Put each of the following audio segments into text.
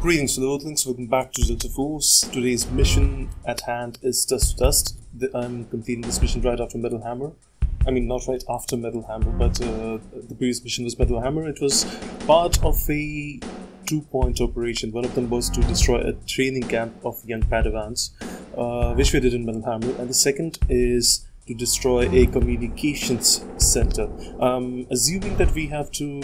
Greetings to the Worldlings, welcome back to Delta Force. Today's mission at hand is Dust to Dust. I'm completing this mission right after Metal Hammer. I mean, not right after Metal Hammer, but the previous mission was Metal Hammer. It was part of a two-point operation. One of them was to destroy a training camp of young Padawans, which we did in Metal Hammer, and the second is to destroy a communications center. Assuming that we have to,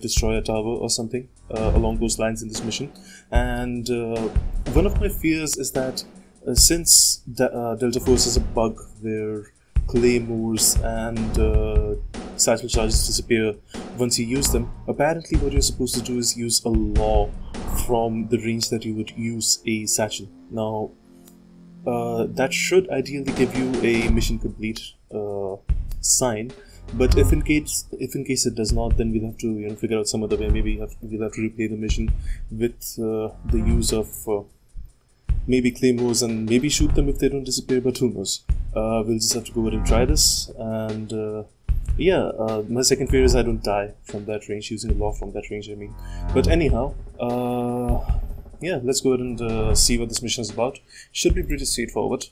destroy a tower or something along those lines in this mission. And one of my fears is that since Delta Force is a bug where claymores and satchel charges disappear once you use them, apparently what you're supposed to do is use a law from the range that you would use a satchel. Now, that should ideally give you a mission complete sign, but if in case it does not, then we'll have to figure out some other way. Maybe we'll have to replay the mission with the use of maybe claymores and maybe shoot them if they don't disappear. But who knows? We'll just have to go ahead and try this. And my second fear is I don't die from that range using a law from that range. I mean, but anyhow. Yeah, let's go ahead and see what this mission is about. Should be pretty straightforward.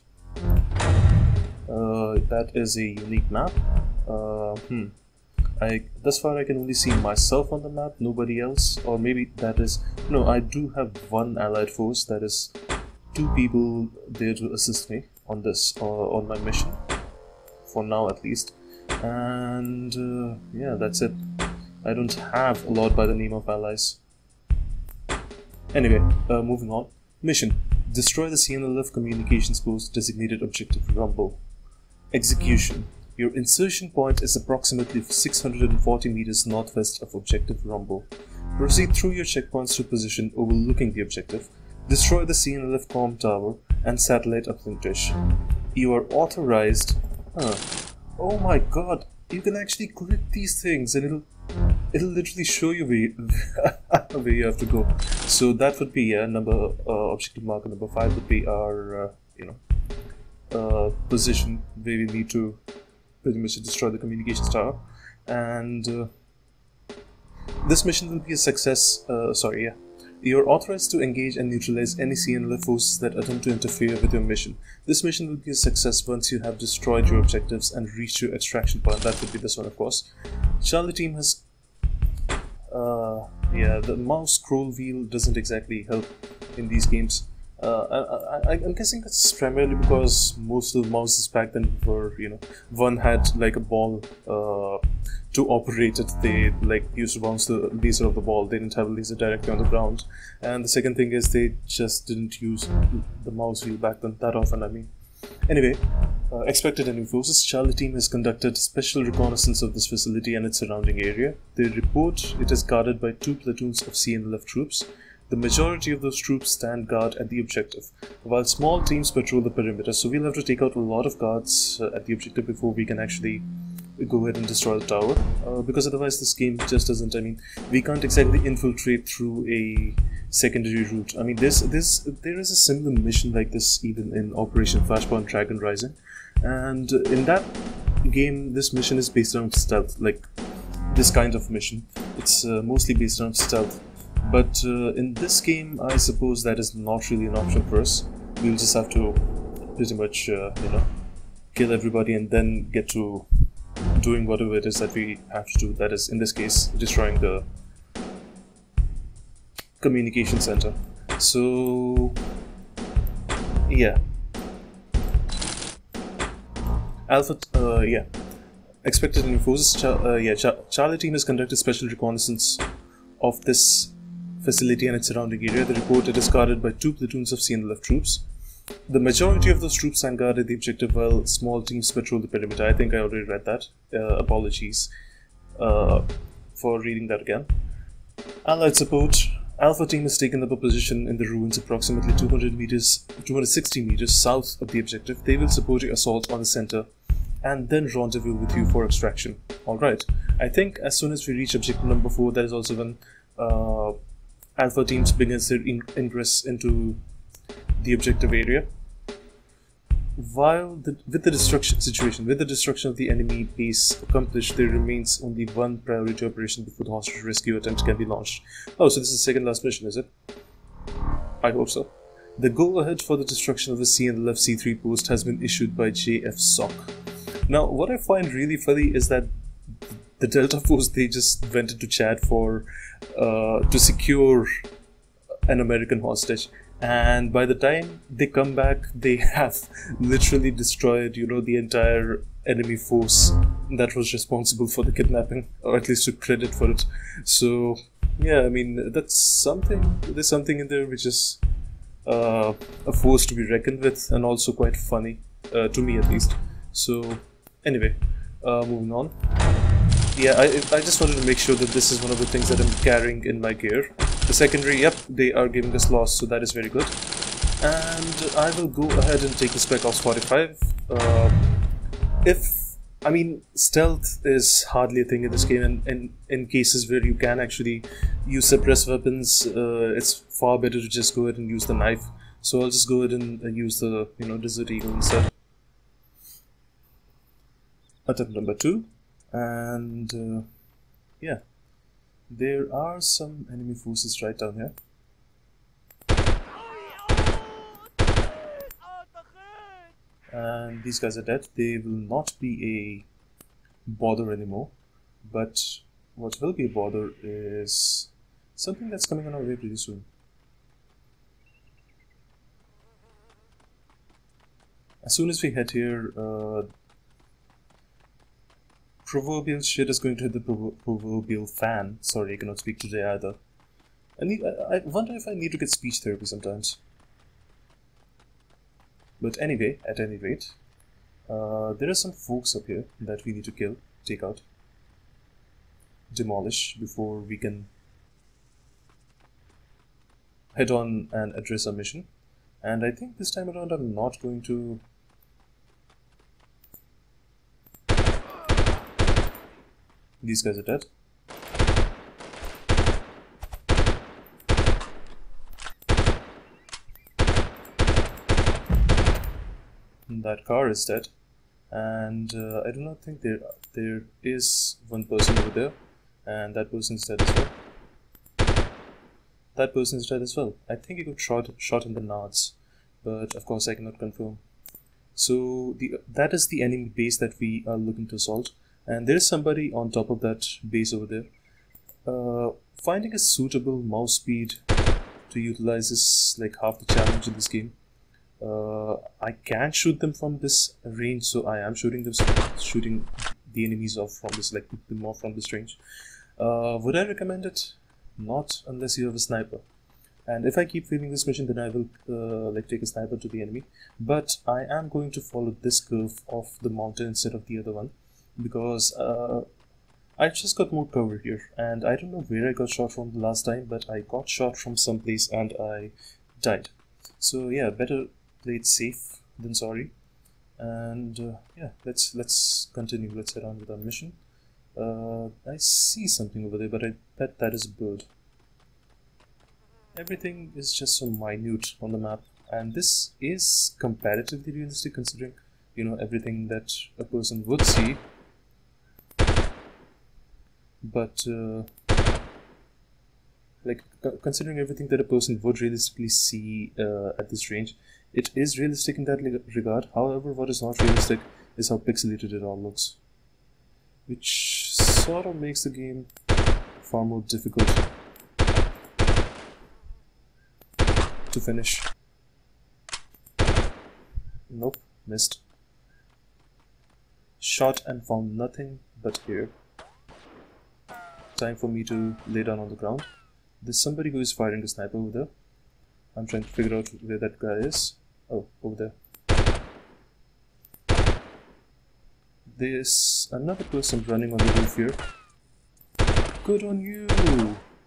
That is a unique map. Thus far I can only see myself on the map, nobody else. Or maybe that is... No, I do have one allied force, that is two people there to assist me on this, on my mission. For now at least. And yeah, that's it. I don't have a lot by the name of allies. Anyway, moving on. Mission: destroy the CNLF communications post designated Objective Rumble. Execution: your insertion point is approximately 640 meters northwest of Objective Rumble. Proceed through your checkpoints to position overlooking the objective. Destroy the CNLF comm tower and satellite uplink dish. You are authorized... Huh. Oh my god, you can actually click these things and it'll literally show you where you have to go. So that would be objective marker number 5 would be our position where we need to pretty much destroy the communications tower. And this mission will be a success. You're authorized to engage and neutralize any CNLF forces that attempt to interfere with your mission. This mission will be a success once you have destroyed your objectives and reached your extraction point. That would be this one, of course. Charlie team has... the mouse scroll wheel doesn't exactly help in these games. I'm guessing that's primarily because most of the mouses back then were, one had like a ball to operate it. They used to bounce the laser of the ball. They didn't have a laser directly on the ground. And the second thing is they just didn't use the mouse wheel back then that often, I mean. Anyway, expected enemy forces. Charlie team has conducted special reconnaissance of this facility and its surrounding area. They report it is guarded by two platoons of CNLF troops. The majority of those troops stand guard at the objective, while small teams patrol the perimeter, so we'll have to take out a lot of guards at the objective before we can actually go ahead and destroy the tower, because otherwise this game just doesn't, we can't exactly infiltrate through a secondary route. I mean, there is a similar mission like this even in Operation Flashpoint Dragon Rising, and in that game, this mission is based around stealth, like this kind of mission. It's mostly based around stealth. But in this game, I suppose that is not really an option for us. We'll just have to pretty much, kill everybody and then get to doing whatever it is that we have to do. That is, in this case, destroying the communication center. So, yeah. Expected new forces. Charlie team has conducted special reconnaissance of this facility and its surrounding area. The report is guarded by two platoons of CNLF troops. The majority of those troops stand guard at the objective while small teams patrol the perimeter. I think I already read that. Apologies for reading that again. Allied support. Alpha team has taken up a position in the ruins approximately 260 meters south of the objective. They will support your assault on the center and then rendezvous with you for extraction. Alright, I think as soon as we reach objective number 4, that is also when Alpha teams begins their ingress into the objective area. With the destruction of the enemy base accomplished, there remains only one priority operation before the hostage rescue attempt can be launched. Oh, so this is the second last mission, is it? I hope so. The go-ahead for the destruction of the C and LF C3 post has been issued by JFSOC. Now, what I find really funny is that the Delta Force, they just went into Chad for to secure an American hostage, and by the time they come back, they have literally destroyed, you know, the entire enemy force that was responsible for the kidnapping, or at least took credit for it. So yeah, I mean, that's something. There's something in there which is a force to be reckoned with, and also quite funny, to me at least. So anyway, moving on. Yeah, I just wanted to make sure that this is one of the things that I'm carrying in my gear. The secondary, yep, they are giving us loss, so that is very good. And I will go ahead and take the Spec Ops 45. I mean, stealth is hardly a thing in this game, and in cases where you can actually use suppress weapons, it's far better to just go ahead and use the knife. So I'll just go ahead and use the, you know, Desert Eagle instead. Attempt number 2. And yeah, there are some enemy forces right down here. And these guys are dead. They will not be a bother anymore. But what will be a bother is something that's coming on our way pretty soon. As soon as we head here, proverbial shit is going to hit the proverbial fan. Sorry, I cannot speak today either. I wonder if I need to get speech therapy sometimes. But anyway, at any rate, there are some folks up here that we need to kill, take out, demolish before we can head on and address our mission. And I think this time around I'm not going to... These guys are dead. And that car is dead. And I do not think there is one person over there. And that person is dead as well. That person is dead as well. I think he got shot in the nards. But of course I cannot confirm. So that is the enemy base that we are looking to assault. And there is somebody on top of that base over there. Finding a suitable mouse speed to utilize is like half the challenge in this game. I can shoot them from this range, so I am shooting the enemies off from this, like them off from this range. Would I recommend it? Not unless you have a sniper. And if I keep failing this mission, then I will like take a sniper to the enemy. But I am going to follow this curve of the mountain instead of the other one, because I just got more cover here, and I don't know where I got shot from the last time, but I got shot from someplace and I died. So yeah, better play it safe than sorry. And yeah, let's continue. Let's head on with our mission. I see something over there, but I bet that is a bird. Everything is just so minute on the map, and this is comparatively realistic considering, you know, everything that a person would see. But like considering everything that a person would realistically see at this range, it is realistic in that regard. However, what is not realistic is how pixelated it all looks, which sort of makes the game far more difficult to finish. Nope, missed. Shot and found nothing but air. Time for me to lay down on the ground. There's somebody who is firing a sniper over there. I'm trying to figure out where that guy is. Oh, over there. There's another person running on the roof here. Good on you!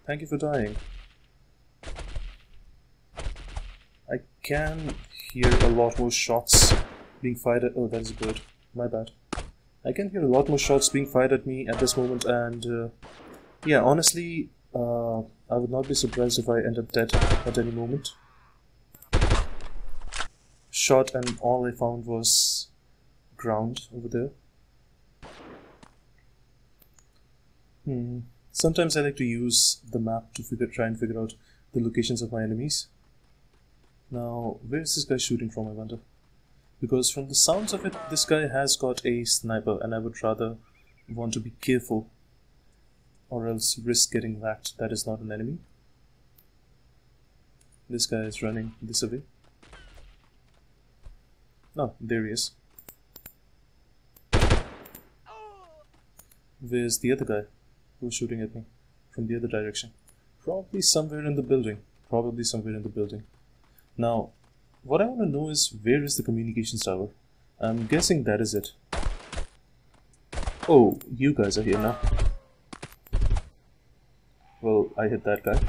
Thank you for dying. I can hear a lot more shots being fired at... Oh, that is good. My bad. I can hear a lot more shots being fired at me at this moment, and... yeah, honestly, I would not be surprised if I end up dead at any moment. Shot, and all I found was ground over there. Sometimes I like to use the map to try and figure out the locations of my enemies. Now, where is this guy shooting from, I wonder? Because from the sounds of it, this guy has got a sniper, and I would rather want to be careful or else risk getting whacked. That is not an enemy. This guy is running this away. No, there he is. Where's the other guy who's shooting at me from the other direction? Probably somewhere in the building. Probably somewhere in the building. Now, what I want to know is, where is the communications tower? I'm guessing that is it. Oh, you guys are here now. Well, I hit that guy.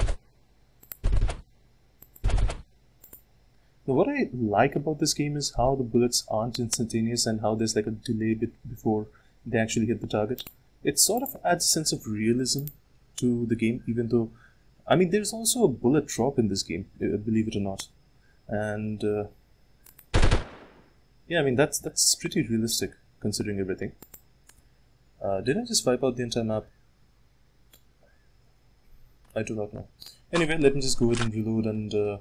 Now, what I like about this game is how the bullets aren't instantaneous and how there's like a delay before they actually hit the target. It sort of adds a sense of realism to the game, even though, I mean, there's also a bullet drop in this game, believe it or not. And yeah, I mean, that's pretty realistic considering everything. Did I just wipe out the entire map? I do not know. Anyway, let me just go ahead and reload and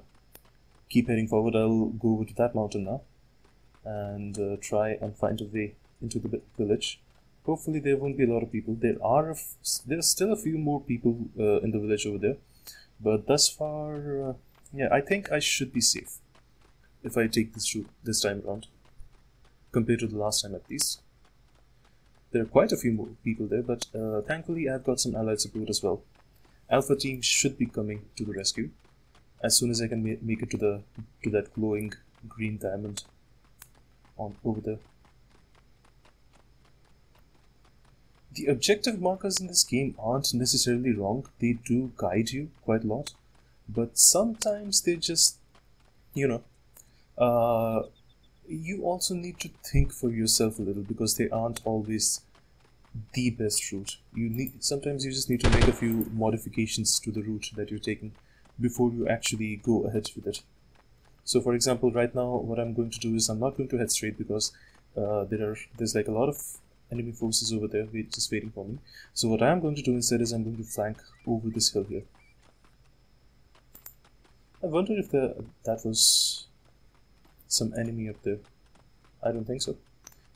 keep heading forward. I'll go over to that mountain now and try and find a way into the village. Hopefully there won't be a lot of people. There's still a few more people in the village over there, but thus far, yeah, I think I should be safe if I take this route this time around, compared to the last time at least. There are quite a few more people there, but thankfully I've got some allied support as well. Alpha team should be coming to the rescue as soon as I can make it to that glowing green diamond on over there. The objective markers in this game aren't necessarily wrong. They do guide you quite a lot, but sometimes they just, you know, you also need to think for yourself a little, because they aren't always the best route. Sometimes you just need to make a few modifications to the route that you're taking before you actually go ahead with it. So for example, right now what I'm going to do is I'm not going to head straight, because there's like a lot of enemy forces over there just waiting for me. So what I'm going to do instead is I'm going to flank over this hill here. I wonder if that was some enemy up there. I don't think so.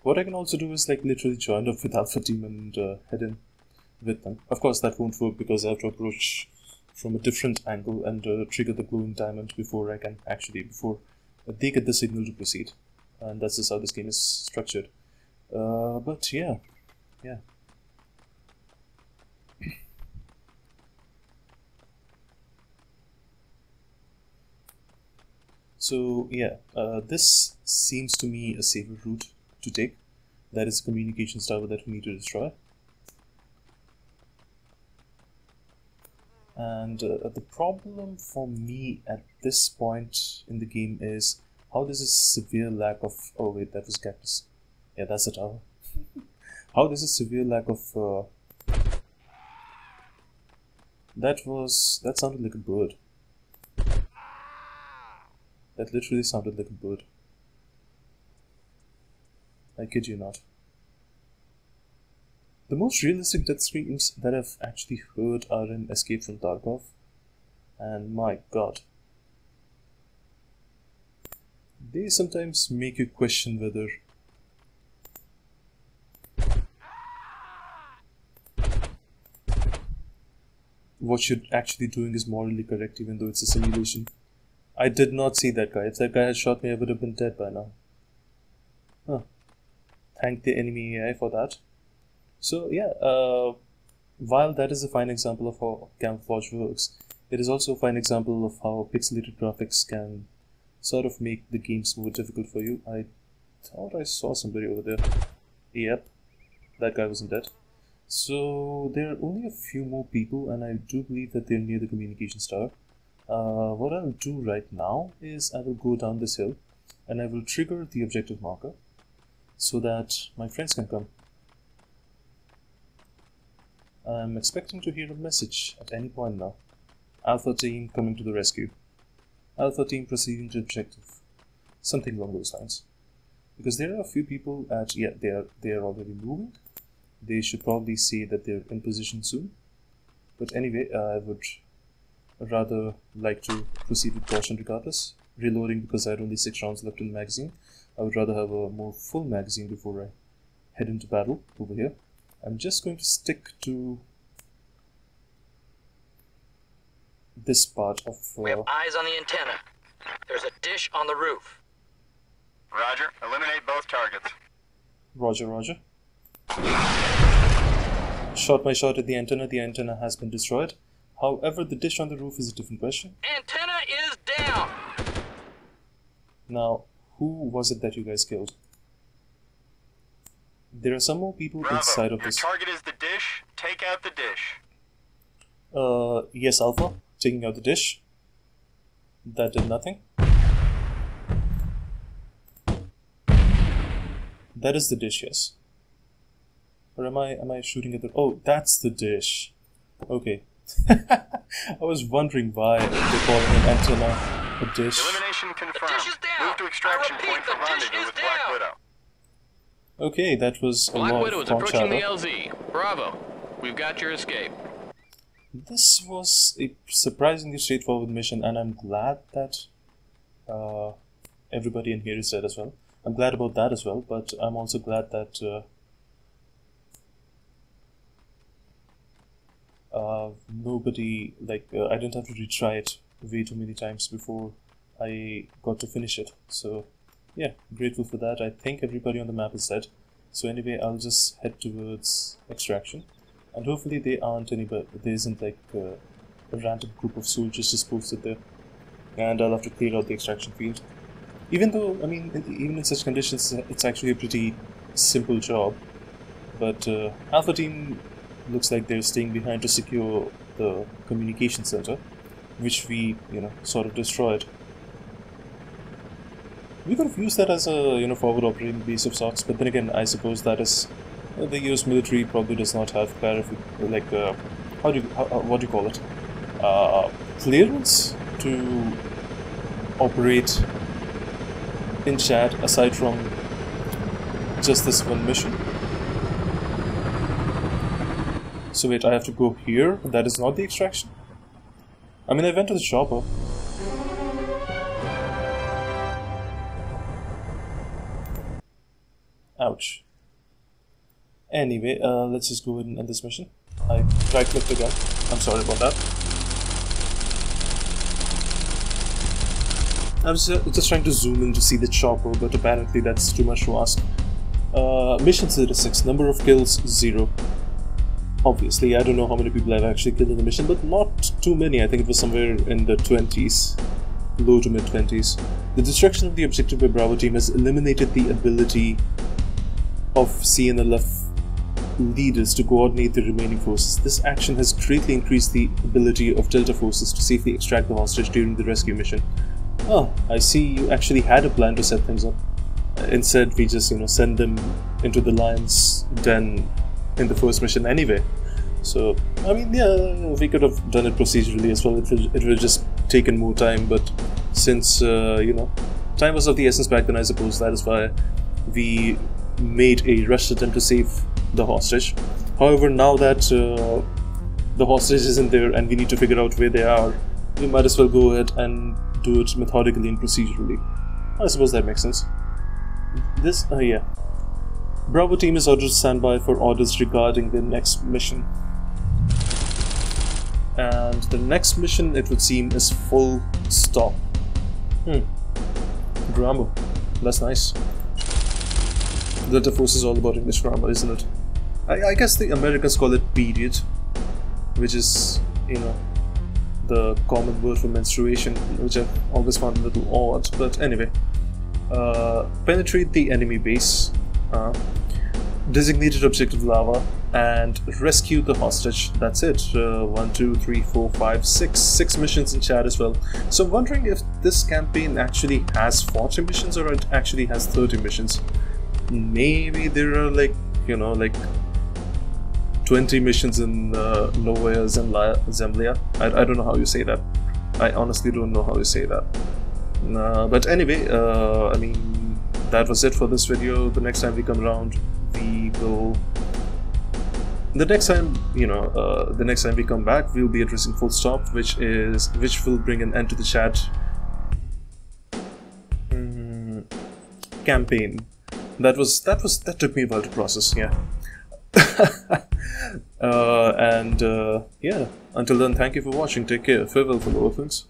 What I can also do is like literally join up with Alpha team and head in with them. Of course that won't work, because I have to approach from a different angle and trigger the glowing diamond before they get the signal to proceed. And that's just how this game is structured. But yeah. So yeah, this seems to me a safer route to take. That is the communications tower that we need to destroy. And the problem for me at this point in the game is how there's a severe lack of... oh wait, that was cactus. Yeah, that's the tower. How there's a severe lack of... that sounded like a bird. That literally sounded like a bird. I kid you not. The most realistic death screams that I've actually heard are in Escape from Tarkov. And my god. They sometimes make you question whether... what you're actually doing is morally correct, even though it's a simulation. I did not see that guy. If that guy had shot me, I would have been dead by now. Huh. Thank the enemy AI for that. So yeah, while that is a fine example of how camouflage works, it is also a fine example of how pixelated graphics can sort of make the games more difficult for you. I thought I saw somebody over there. Yep, that guy wasn't dead. So there are only a few more people, and I do believe that they're near the communications tower. What I'll do right now is I will go down this hill and I will trigger the objective marker so that my friends can come. I'm expecting to hear a message at any point now. Alpha team coming to the rescue. Alpha team proceeding to objective. Something along those lines. Because there are a few people at... yeah, they are already moving. They should probably say that they're in position soon. But anyway, I would rather like to proceed with caution regardless. reloading because I had only 6 rounds left in the magazine. I would rather have a more full magazine before I head into battle over here. I'm just going to stick to this part of... We have eyes on the antenna. There's a dish on the roof. Roger. Eliminate both targets. Roger, roger. Shot my shot at the antenna. The antenna has been destroyed. However, the dish on the roof is a different question. Antenna is down! Now, who was it that you guys killed? There are some more people Bravo. Inside of this. Your target is the dish. Take out the dish. Yes, Alpha. Taking out the dish. That did nothing. That is the dish, yes. Or am I shooting at the... Oh, that's the dish. Okay. I was wondering why they're calling an antenna a dish. Elimination confirmed. The dish is down. Move to extraction point for rendezvous with Black Widow. Okay, that was a lot of Black Widow is approaching the LZ. Bravo. We've got your escape. This was a surprisingly straightforward mission, and I'm glad that everybody in here is dead as well. I'm glad about that as well, but I'm also glad that nobody, like, I didn't have to retry it way too many times before I got to finish it. So, yeah, grateful for that. I think everybody on the map is dead. So anyway, I'll just head towards extraction. And hopefully they aren't anybody, there isn't like a random group of soldiers just posted there. And I'll have to clear out the extraction field. Even though, I mean, even in such conditions, it's actually a pretty simple job. But Alpha Team looks like they're staying behind to secure the communication center, which we, you know, sort of destroyed. We could have used that as a, you know, forward operating base of sorts, but then again, I suppose that is... The US military probably does not have like what do you call it, clearance to operate in Chad aside from just this one mission. So wait, I have to go here. That is not the extraction. I mean, I went to the chopper. Ouch. Anyway, let's just go ahead and end this mission. I right-clicked the gun. I'm sorry about that. I was just trying to zoom in to see the chopper, but apparently that's too much to ask. Mission statistics, number of kills, 0. Obviously, I don't know how many people I've actually killed in the mission, but not too many. I think it was somewhere in the 20s, low to mid-20s. The destruction of the objective by Bravo Team has eliminated the ability of CNLF leaders to coordinate the remaining forces. This action has greatly increased the ability of Delta forces to safely extract the hostage during the rescue mission. Oh, I see you actually had a plan to set things up. Instead, we just, you know, send them into the lion's den in the first mission anyway. So, I mean, yeah, we could have done it procedurally as well. It would have just taken more time, but since, you know, time was of the essence back then, I suppose that is why we made a rush attempt to save the hostage. However, now that the hostage isn't there and we need to figure out where they are, we might as well go ahead and do it methodically and procedurally. I suppose that makes sense. This, yeah. Bravo Team is ordered to stand by for orders regarding the next mission. And the next mission, it would seem, is full stop. Grammar. That's nice. Delta Force is all about English grammar, isn't it? I guess the Americans call it period, which is, you know, the common word for menstruation, which I've always found a little odd, but anyway. Penetrate the enemy base, designated objective lava, and rescue the hostage. That's it. 1, 2, 3, 4, 5, 6. 6 missions in Chad as well. So I'm wondering if this campaign actually has 40 missions or it actually has 30 missions. Maybe there are, like, you know, like 20 missions in Novaya Zemlya. I don't know how you say that. I honestly don't know how you say that. But anyway, I mean, that was it for this video. The next time we come around, we will... The next time, you know, the next time we come back, we'll be addressing full stop, which will bring an end to the Chad campaign. That took me a while to process. Yeah. And yeah, until then, thank you for watching. Take care. Farewell, fellow orphans.